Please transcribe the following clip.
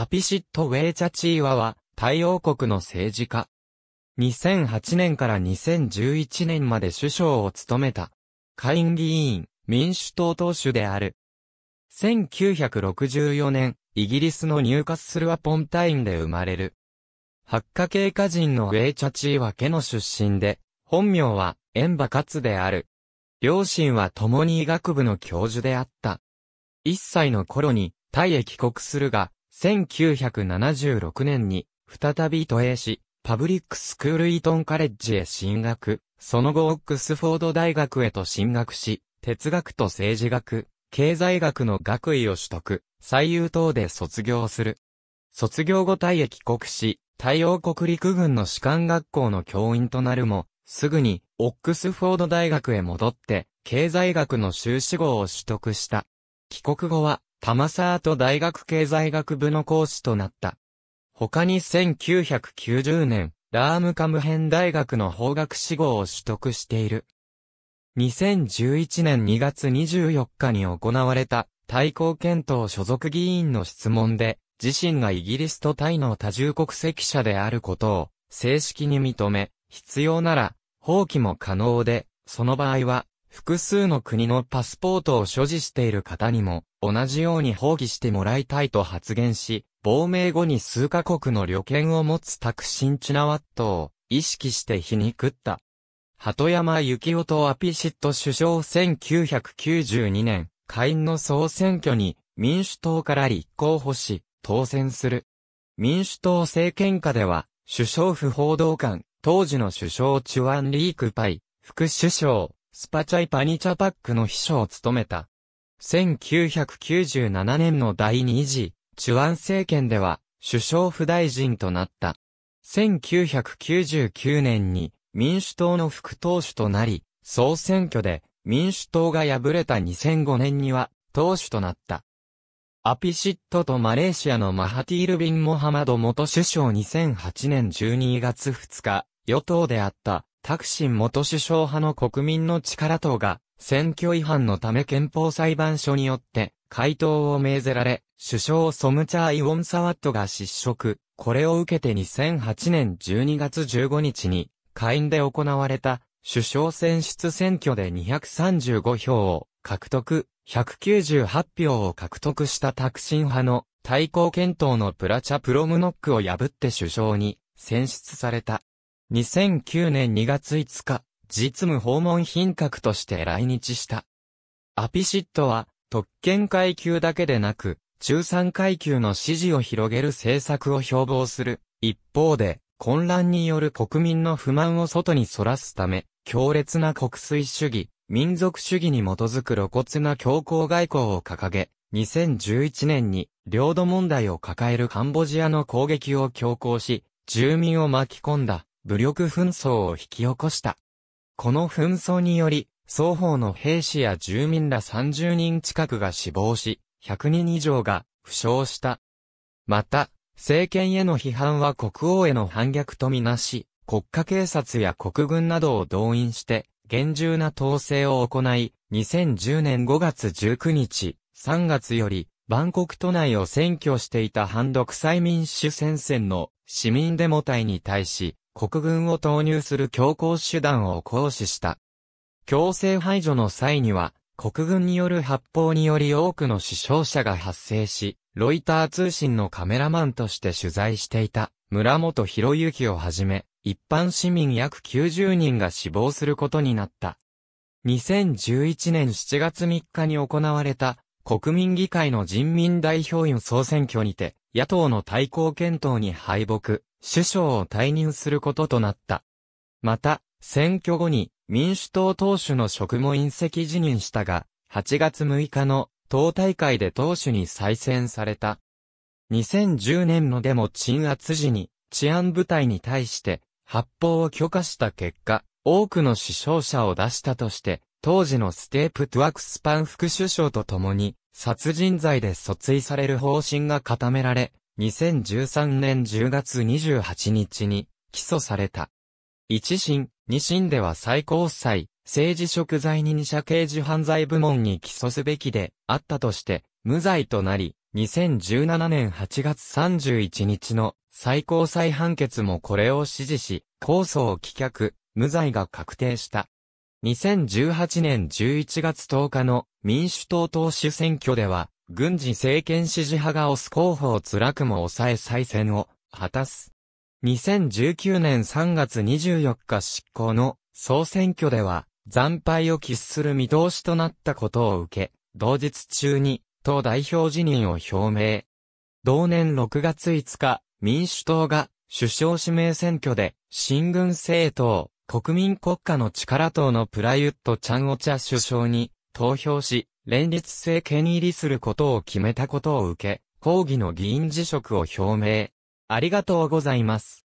アピシット・ウェーチャチーワは、タイ王国の政治家。2008年から2011年まで首相を務めた。下院議員、民主党党首である。1964年、イギリスのニューカッスル・アポンタインで生まれる。ハッカ系華人のウェーチャチーワ家の出身で、本名は、エンバ・カツである。両親は共に医学部の教授であった。1歳の頃に、タイへ帰国するが、1976年に、再び渡英し、パブリックスクールイートンカレッジへ進学、その後オックスフォード大学へと進学し、哲学と政治学、経済学の学位を取得、最優等で卒業する。卒業後タイへ帰国し、タイ王国陸軍の士官学校の教員となるも、すぐにオックスフォード大学へ戻って、経済学の修士号を取得した。帰国後は、タマサート大学経済学部の講師となった。他に1990年、ラームカムヘン大学の法学士号を取得している。2011年2月24日に行われた、タイ貢献党所属議員の質問で、自身がイギリスとタイの多重国籍者であることを、正式に認め、必要なら、放棄も可能で、その場合は、複数の国のパスポートを所持している方にも同じように放棄してもらいたいと発言し、亡命後に数カ国の旅券を持つタクシン・チュナワットを意識して皮肉った。鳩山幸夫とアピシット首相1992年、下院の総選挙に民主党から立候補し、当選する。民主党政権下では、首相府報道官、当時の首相チュワン・リークパイ、副首相、スパチャイパニチャパックの秘書を務めた。1997年の第2次、チュワン政権では、首相府大臣となった。1999年に民主党の副党首となり、総選挙で民主党が敗れた2005年には、党首となった。アピシットとマレーシアのマハティール・ビン・モハマド元首相2008年12月2日、与党であった。タクシン元首相派の国民の力党が選挙違反のため憲法裁判所によって解党を命ぜられ、首相ソムチャー・イウォンサワットが失職。これを受けて2008年12月15日に下院で行われた首相選出選挙で235票を獲得、198票を獲得したタクシン派のタイ貢献党のプラチャ・プロムノックを破って首相に選出された。2009年2月5日、実務訪問賓客として来日した。アピシットは、特権階級だけでなく、中産階級の支持を広げる政策を標榜する。一方で、混乱による国民の不満を外にそらすため、強烈な国粋主義、民族主義に基づく露骨な強硬外交を掲げ、2011年に、領土問題を抱えるカンボジアの攻撃を強行し、住民を巻き込んだ。武力紛争を引き起こした。この紛争により、双方の兵士や住民ら30人近くが死亡し、100人以上が負傷した。また、政権への批判は国王への反逆とみなし、国家警察や国軍などを動員して、厳重な統制を行い、2010年5月19日、3月より、バンコク都内を占拠していた反独裁民主戦線の市民デモ隊に対し、国軍を投入する強硬手段を行使した。強制排除の際には、国軍による発砲により多くの死傷者が発生し、ロイター通信のカメラマンとして取材していた村本博之をはじめ、一般市民約90人が死亡することになった。2011年7月3日に行われた国民議会の人民代表院総選挙にて、野党のタイ貢献党に敗北。首相を退任することとなった。また、選挙後に民主党党首の職も引責辞任したが、8月6日の党大会で党首に再選された。2010年のデモ鎮圧時に治安部隊に対して発砲を許可した結果、多くの死傷者を出したとして、当時のステープ・トゥワクスパン副首相と共に殺人罪で訴追される方針が固められ、2013年10月28日に起訴された。一審、二審では最高裁、政治贖罪人者刑事犯罪部門に起訴すべきであったとして、無罪となり、2017年8月31日の最高裁判決もこれを支持し、控訴を棄却、無罪が確定した。2018年11月10日の民主党党首選挙では、軍事政権支持派が推す候補を辛くも抑え再選を果たす。2019年3月24日執行の総選挙では、惨敗を喫する見通しとなったことを受け、同日中に党代表辞任を表明。同年6月5日、民主党が首相指名選挙で、親軍政党、国民国家の力党のプラユット・チャンオチャ首相に投票し、連立政権入りすることを決めたことを受け、抗議の議員辞職を表明。ありがとうございます。